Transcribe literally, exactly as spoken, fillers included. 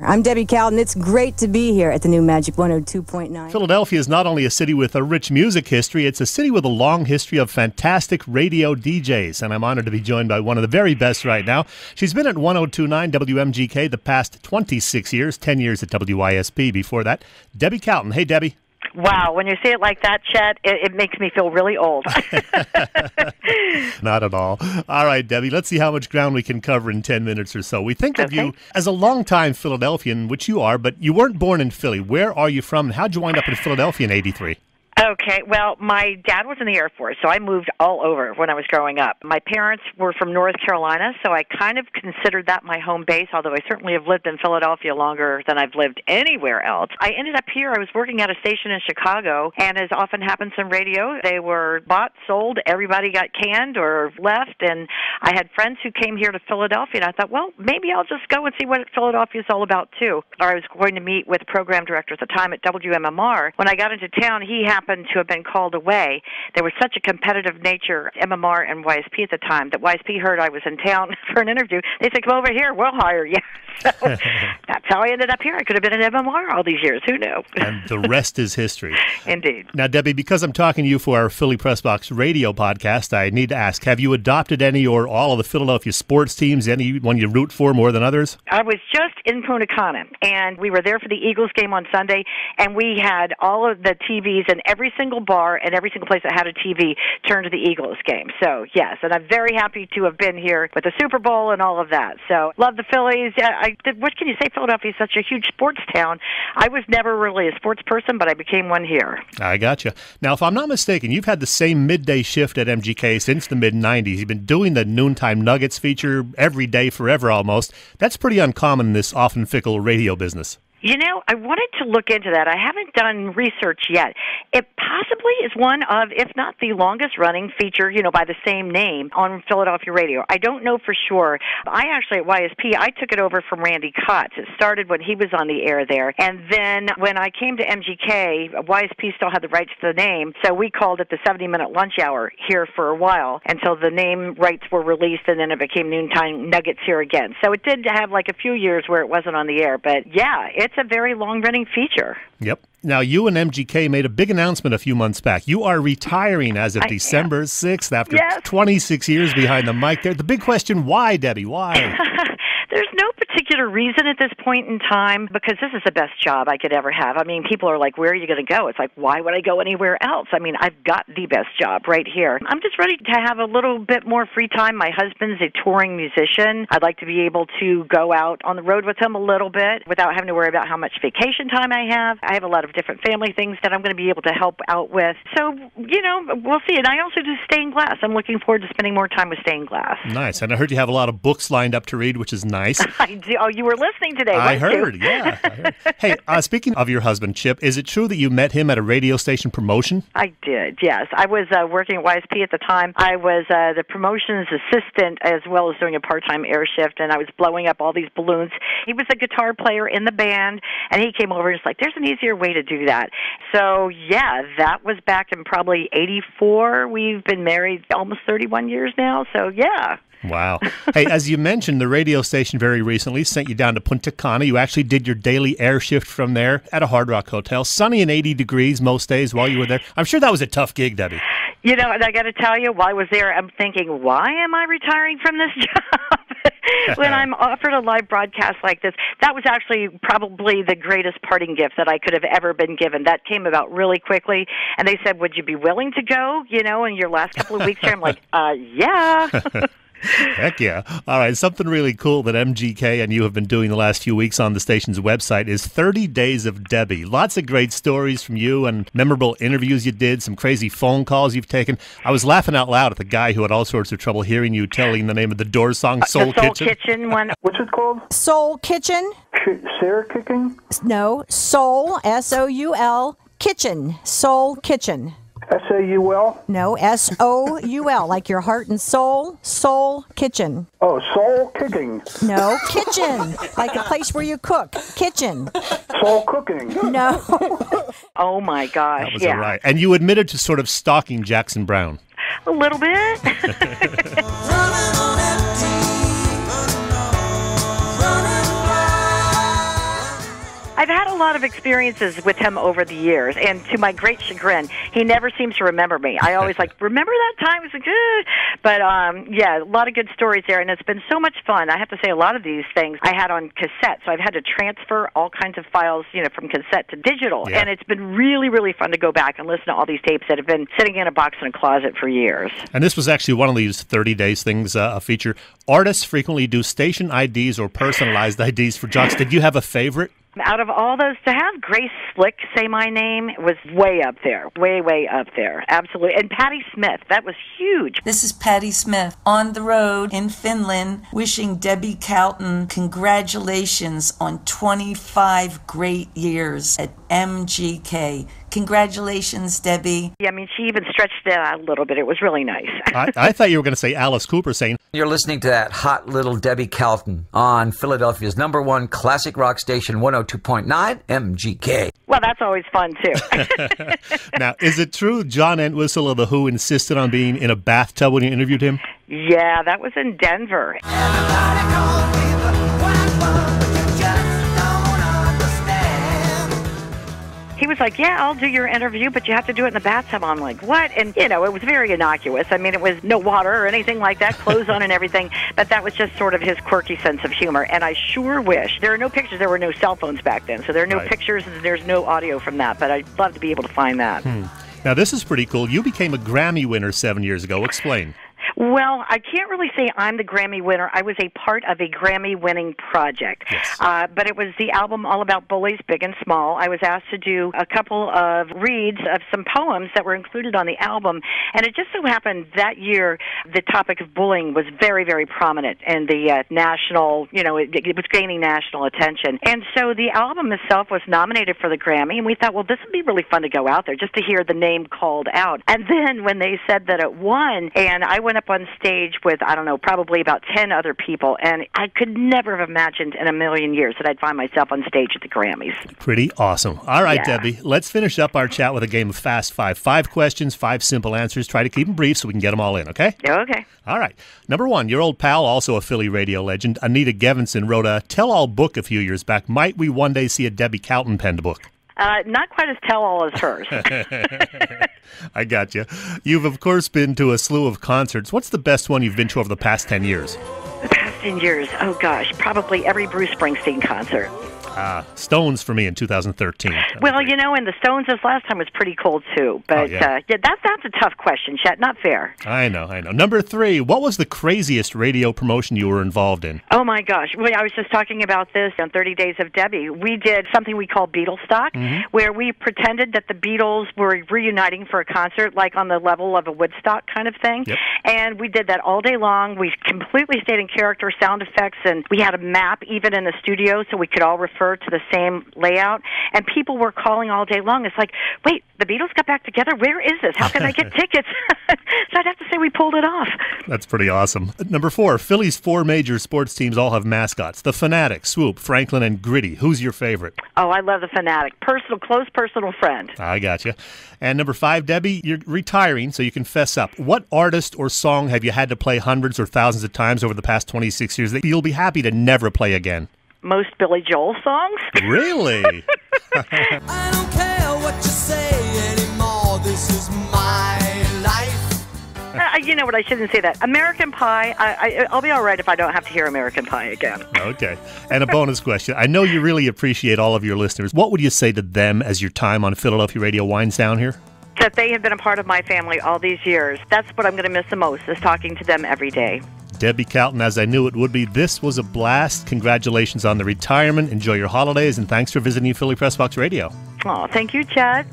I'm Debbie Calton. It's great to be here at the new Magic one oh two point nine. Philadelphia is not only a city with a rich music history, it's a city with a long history of fantastic radio D Js. And I'm honored to be joined by one of the very best right now. She's been at one oh two point nine W M G K the past twenty-six years, ten years at W Y S P before that. Debbie Calton. Hey, Debbie. Wow, when you say it like that, Chet, it, it makes me feel really old. Not at all. All right, Debbie, let's see how much ground we can cover in ten minutes or so. We think okay. of you as a longtime Philadelphian, which you are, but you weren't born in Philly. Where are you from, and how'd you wind up in Philadelphia in eighty-three? Okay, well, my dad was in the Air Force, so I moved all over when I was growing up. My parents were from North Carolina, so I kind of considered that my home base, although I certainly have lived in Philadelphia longer than I've lived anywhere else. I ended up here. I was working at a station in Chicago, and as often happens in radio, they were bought, sold, everybody got canned or left, and I had friends who came here to Philadelphia, and I thought, well, maybe I'll just go and see what Philadelphia's all about, too. I was going to meet with the program director at the time at W M M R. When I got into town, he happened to have been called away. There was such a competitive nature, M M R and Y S P at the time, that Y S P heard I was in town for an interview. They said, come over here, we'll hire you. So that's how I ended up here. I could have been in M M R all these years. Who knew? And the rest is history. Indeed. Now, Debbie, because I'm talking to you for our Philly Pressbox Radio podcast, I need to ask, have you adopted any or all of the Philadelphia sports teams, any one you root for more than others? I was just in Punta Cana, and we were there for the Eagles game on Sunday, and we had all of the T Vs and everything. Every single bar and every single place that had a T V turned to the Eagles game. So, yes, and I'm very happy to have been here with the Super Bowl and all of that. So, love the Phillies. I, I, what can you say? Philadelphia is such a huge sports town. I was never really a sports person, but I became one here. I gotcha. Now, if I'm not mistaken, you've had the same midday shift at M G K since the mid nineties. You've been doing the noontime Nuggets feature every day forever almost. That's pretty uncommon in this often fickle radio business. You know, I wanted to look into that. I haven't done research yet. It possibly is one of, if not the longest-running feature, you know, by the same name on Philadelphia radio. I don't know for sure. I actually, at Y S P, I took it over from Randy Cotts. It started when he was on the air there. And then when I came to M G K, Y S P still had the rights to the name, so we called it the seventy-minute lunch hour here for a while until the name rights were released, and then it became Noontime Nuggets here again. So it did have, like, a few years where it wasn't on the air. But, yeah, it's It's a very long-running feature. Yep. Now, you and M G K made a big announcement a few months back. You are retiring as of I December am. sixth after yes. twenty-six years behind the mic there. The big question, why, Debbie? Why? There's no particular reason at this point in time, because this is the best job I could ever have. I mean, people are like, where are you going to go? It's like, why would I go anywhere else? I mean, I've got the best job right here. I'm just ready to have a little bit more free time. My husband's a touring musician. I'd like to be able to go out on the road with him a little bit without having to worry about how much vacation time I have. I have a lot of different family things that I'm going to be able to help out with. So, you know, we'll see. And I also do stained glass. I'm looking forward to spending more time with stained glass. Nice. And I heard you have a lot of books lined up to read, which is nice. I do. Oh, you were listening today. I heard, you? yeah. I heard. Hey, uh, speaking of your husband, Chip, is it true that you met him at a radio station promotion? I did, yes. I was uh, working at Y S P at the time. I was uh, the promotions assistant as well as doing a part-time air shift, and I was blowing up all these balloons. He was a guitar player in the band, and he came over and was like, there's an easier way to do that. So, yeah, that was back in probably eighty-four. We've been married almost thirty-one years now, so yeah. Wow. Hey, as you mentioned, the radio station very recently sent you down to Punta Cana. You actually did your daily air shift from there at a Hard Rock Hotel, sunny and eighty degrees most days while you were there. I'm sure that was a tough gig, Debbie. You know, and I got to tell you, while I was there, I'm thinking, why am I retiring from this job? When I'm offered a live broadcast like this, that was actually probably the greatest parting gift that I could have ever been given. That came about really quickly, and they said, would you be willing to go, you know, in your last couple of weeks here? I'm like, uh, yeah. Heck yeah. All right, something really cool that M G K and you have been doing the last few weeks on the station's website is thirty Days of Debbie. Lots of great stories from you and memorable interviews you did, some crazy phone calls you've taken. I was laughing out loud at the guy who had all sorts of trouble hearing you telling the name of the Doors song, Soul, uh, Soul Kitchen. Kitchen one. What's it called? Soul Kitchen. Sarah Kicking? No, Soul, S O U L, Kitchen, Soul Kitchen. S A U L? No, S O U L, like your heart and soul, Soul Kitchen. Oh, Soul Kicking. No, kitchen, like a place where you cook, kitchen. Soul Cooking. No. Oh, my gosh, that was yeah. Right. And you admitted to sort of stalking Jackson Browne. A little bit. I've had a lot of experiences with him over the years, and to my great chagrin, he never seems to remember me. I always like, remember that time? It was like, good. But, um, yeah, a lot of good stories there, and it's been so much fun. I have to say a lot of these things I had on cassette, so I've had to transfer all kinds of files, you know, from cassette to digital, yeah. and it's been really, really fun to go back and listen to all these tapes that have been sitting in a box in a closet for years. And this was actually one of these thirty days things, uh, a feature. Artists frequently do station I Ds or personalized I Ds for jocks. Did you have a favorite? Out of all those, to have Grace Slick say my name was way up there, way, way up there. Absolutely. And Patti Smith, that was huge. This is Patti Smith on the road in Finland wishing Debbie Calton congratulations on twenty-five great years at M G K. Congratulations, Debbie. Yeah, I mean, she even stretched it out a little bit. It was really nice. I, I thought you were going to say Alice Cooper saying, you're listening to that hot little Debbie Calton on Philadelphia's number one classic rock station, one oh two point nine M G K. Well, that's always fun, too. Now, is it true John Entwistle of The Who insisted on being in a bathtub when you interviewed him? Yeah, that was in Denver. Everybody calls me the white one. He was like, yeah, I'll do your interview, but you have to do it in the bathtub. I'm like, what? And, you know, it was very innocuous. I mean, it was no water or anything like that, clothes on and everything. But that was just sort of his quirky sense of humor. And I sure wish. There are no pictures. There were no cell phones back then. So there are no right. pictures and there's no audio from that. But I'd love to be able to find that. Hmm. Now, this is pretty cool. You became a Grammy winner seven years ago. Explain. Well, I can't really say I'm the Grammy winner. I was a part of a Grammy-winning project. Yes. Uh, but it was the album All About Bullies, Big and Small. I was asked to do a couple of reads of some poems that were included on the album. And it just so happened that year the topic of bullying was very, very prominent in the uh, national, you know, it, it was gaining national attention. And so the album itself was nominated for the Grammy, and we thought, well, this would be really fun to go out there just to hear the name called out. And then when they said that it won, and I went up on stage with, I don't know, probably about ten other people, and I could never have imagined in a million years that I'd find myself on stage at the Grammys. Pretty awesome. All right, yeah. Debbie, let's finish up our chat with a game of Fast Five. Five questions, five simple answers. Try to keep them brief so we can get them all in, okay? Yeah, okay. All right. Number one, your old pal, also a Philly radio legend, Anita Gevinson, wrote a tell-all book a few years back. Might we one day see a Debbie Calton penned book? Uh, not quite as tell-all as hers. I got you. You've, of course, been to a slew of concerts. What's the best one you've been to over the past ten years? The past ten years? Oh, gosh, probably every Bruce Springsteen concert. Ah, Stones for me in two thousand thirteen. Well, you know, and the Stones this last time was pretty cool, too. But oh, yeah. Uh, yeah, that, that's a tough question, Chet. Not fair. I know, I know. Number three, what was the craziest radio promotion you were involved in? Oh, my gosh. Well, I was just talking about this on thirty days of Debbie. We did something we called Beetlestock, mm-hmm. where we pretended that the Beatles were reuniting for a concert, like on the level of a Woodstock kind of thing. Yep. And we did that all day long. We completely stayed in character, sound effects, and we had a map even in the studio so we could all refer to the same layout, and people were calling all day long. It's like, wait, the Beatles got back together? Where is this? How can I get tickets? So I'd have to say we pulled it off. That's pretty awesome. Number four, Philly's four major sports teams all have mascots. The Fanatic, Swoop, Franklin, and Gritty. Who's your favorite? Oh, I love the Fanatic. Personal, close personal friend. I got you. And number five, Debbie, you're retiring, so you can fess up. What artist or song have you had to play hundreds or thousands of times over the past twenty-six years that you'll be happy to never play again? Most Billy Joel songs. Really? I don't care what you say anymore. This is my life. Uh, you know what? I shouldn't say that. American Pie. I, I, I'll be all right if I don't have to hear American Pie again. Okay. And a bonus question. I know you really appreciate all of your listeners. What would you say to them as your time on Philadelphia radio winds down here? That they have been a part of my family all these years. That's what I'm going to miss the most, is talking to them every day. Debbie Calton, as I knew it would be, this was a blast. Congratulations on the retirement. Enjoy your holidays, and thanks for visiting Philly Pressbox Radio. Oh, thank you, Chad.